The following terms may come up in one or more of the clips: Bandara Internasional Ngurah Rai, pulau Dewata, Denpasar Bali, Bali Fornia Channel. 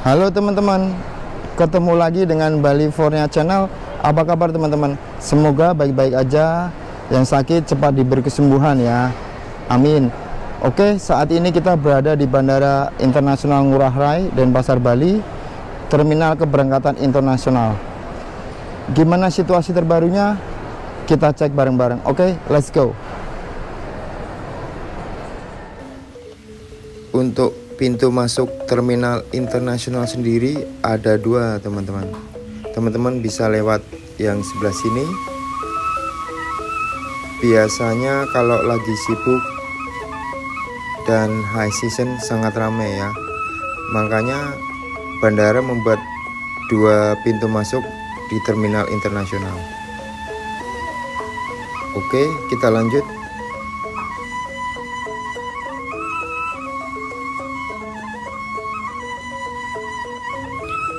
Halo teman-teman, ketemu lagi dengan Bali Fornia Channel. Apa kabar teman-teman? Semoga baik-baik aja. Yang sakit cepat diberi kesembuhan ya. Amin. Oke, saat ini kita berada di Bandara Internasional Ngurah Rai, Denpasar Bali, Terminal Keberangkatan Internasional. Gimana situasi terbarunya? Kita cek bareng-bareng. Oke, let's go. Untuk pintu masuk terminal internasional sendiri ada dua, teman-teman. Teman-teman bisa lewat yang sebelah sini. Biasanya kalau lagi sibuk dan high season sangat ramai ya. Makanya bandara membuat dua pintu masuk di terminal internasional. Oke, kita lanjut.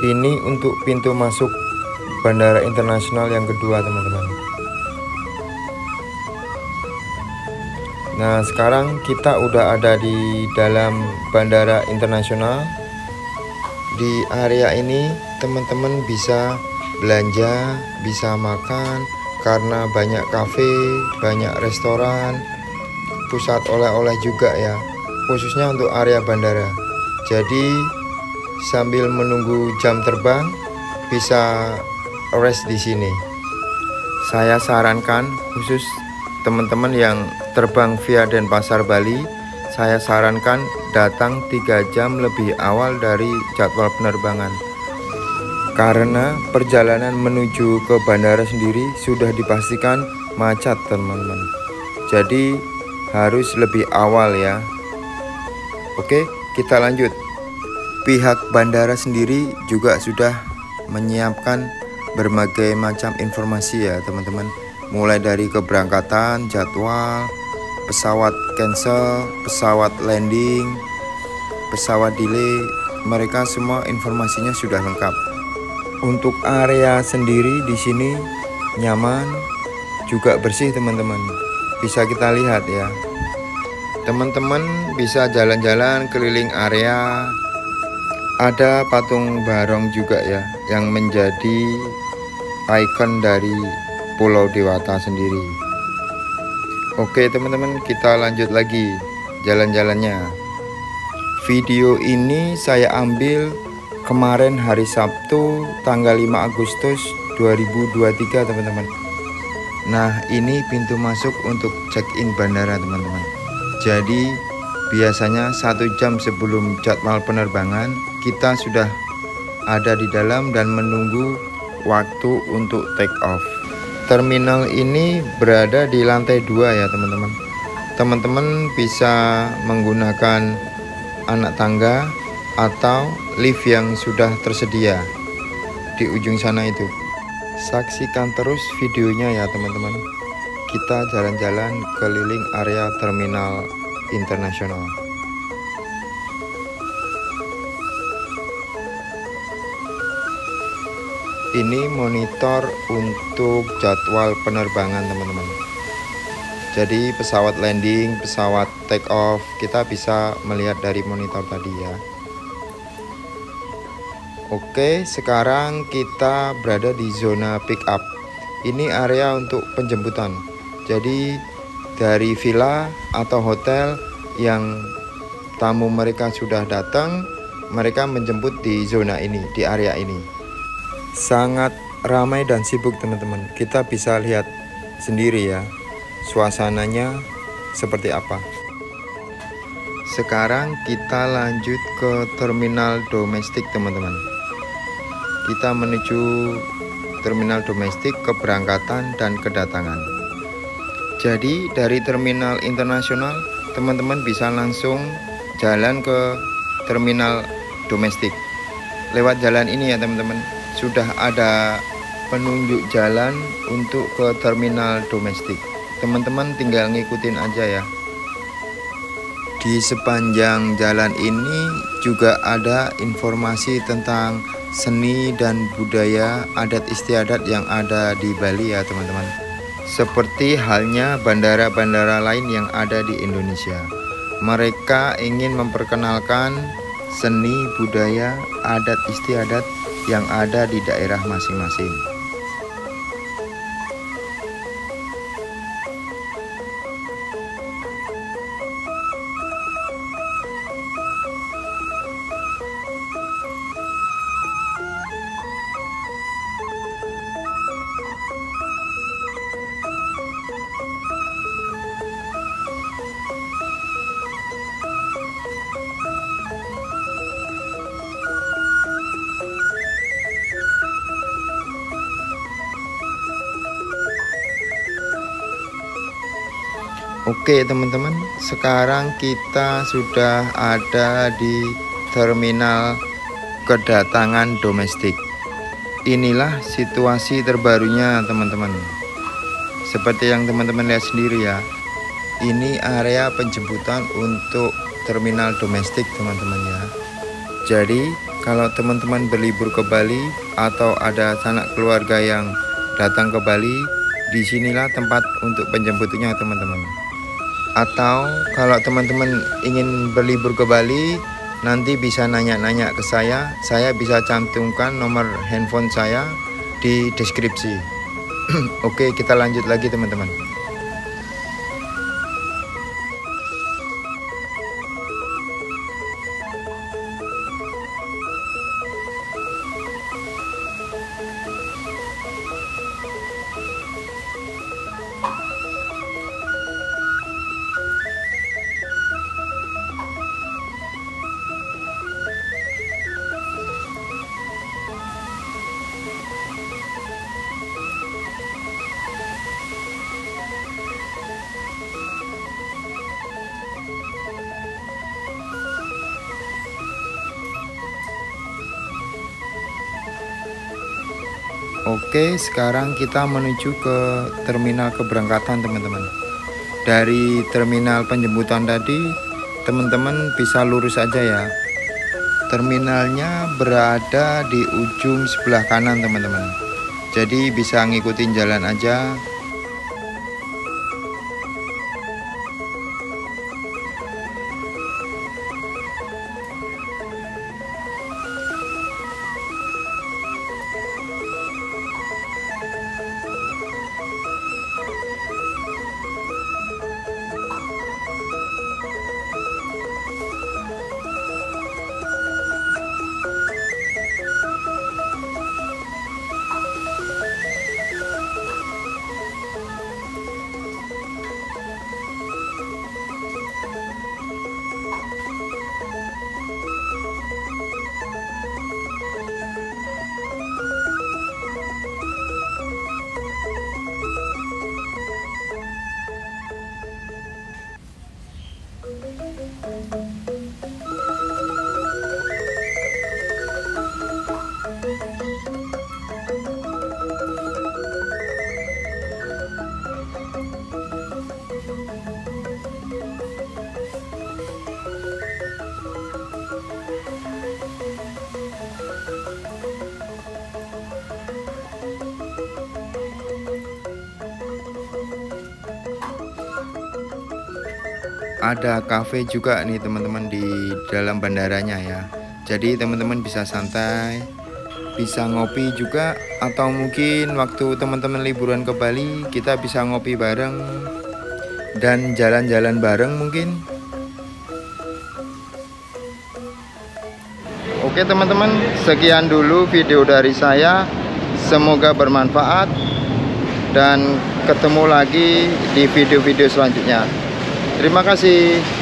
Ini untuk pintu masuk Bandara Internasional yang kedua, teman-teman. Nah, sekarang kita udah ada di dalam Bandara Internasional. Di area ini, teman-teman bisa belanja, bisa makan, karena banyak kafe, banyak restoran, pusat oleh-oleh juga ya, khususnya untuk area bandara. Jadi, sambil menunggu jam terbang, bisa rest di sini. Saya sarankan, khusus teman-teman yang terbang via Denpasar Bali, saya sarankan datang 3 jam lebih awal dari jadwal penerbangan. Karena perjalanan menuju ke bandara sendiri sudah dipastikan macet, teman-teman. Jadi harus lebih awal ya. Oke, kita lanjut. Pihak bandara sendiri juga sudah menyiapkan berbagai macam informasi ya teman-teman. Mulai dari keberangkatan, jadwal, pesawat cancel, pesawat landing, pesawat delay. Mereka semua informasinya sudah lengkap. Untuk area sendiri di sini nyaman, juga bersih teman-teman. Bisa kita lihat ya. Teman-teman bisa jalan-jalan keliling area. Ada patung barong juga ya, yang menjadi ikon dari Pulau Dewata sendiri. Oke teman-teman, kita lanjut lagi jalan-jalannya. Video ini saya ambil kemarin hari Sabtu tanggal 5 Agustus 2023 teman-teman. Nah, ini pintu masuk untuk check-in bandara teman-teman. Jadi biasanya 1 jam sebelum jadwal penerbangan kita sudah ada di dalam dan menunggu waktu untuk take off. Terminal ini berada di lantai 2 ya teman-teman. Teman-teman bisa menggunakan anak tangga atau lift yang sudah tersedia di ujung sana itu. Saksikan terus videonya ya teman-teman. Kita jalan-jalan keliling area terminal internasional. Ini monitor untuk jadwal penerbangan teman-teman. Jadi pesawat landing, pesawat take off, kita bisa melihat dari monitor tadi ya. Oke, sekarang kita berada di zona pick up. Ini area untuk penjemputan. Jadi dari villa atau hotel yang tamu mereka sudah datang, mereka menjemput di zona ini, di area ini. Sangat ramai dan sibuk teman-teman. Kita bisa lihat sendiri ya, suasananya seperti apa. Sekarang kita lanjut ke terminal domestik teman-teman. Kita menuju terminal domestik keberangkatan dan kedatangan. Jadi dari terminal internasional, teman-teman bisa langsung jalan ke terminal domestik. Lewat jalan ini ya teman-teman, sudah ada penunjuk jalan untuk ke terminal domestik. Teman-teman tinggal ngikutin aja ya. Di sepanjang jalan ini juga ada informasi tentang seni dan budaya adat istiadat yang ada di Bali ya teman-teman. Seperti halnya bandara-bandara lain yang ada di Indonesia. Mereka ingin memperkenalkan seni, budaya, adat istiadat yang ada di daerah masing-masing. Oke teman-teman, sekarang kita sudah ada di terminal kedatangan domestik. Inilah situasi terbarunya teman-teman. Seperti yang teman-teman lihat sendiri ya, ini area penjemputan untuk terminal domestik teman-teman ya. Jadi kalau teman-teman berlibur ke Bali atau ada sanak keluarga yang datang ke Bali, disinilah tempat untuk penjemputannya teman-teman. Atau kalau teman-teman ingin berlibur ke Bali, nanti bisa nanya-nanya ke saya bisa cantumkan nomor handphone saya di deskripsi. Oke, kita lanjut lagi teman-teman. Oke, sekarang kita menuju ke terminal keberangkatan teman-teman. Dari terminal penjemputan tadi, teman-teman bisa lurus aja ya. Terminalnya berada di ujung sebelah kanan teman-teman. Jadi bisa ngikutin jalan aja. Ada kafe juga nih teman-teman di dalam bandaranya ya. Jadi teman-teman bisa santai, bisa ngopi juga, atau mungkin waktu teman-teman liburan ke Bali kita bisa ngopi bareng dan jalan-jalan bareng mungkin. Oke teman-teman, sekian dulu video dari saya. Semoga bermanfaat dan ketemu lagi di video-video selanjutnya. Terima kasih.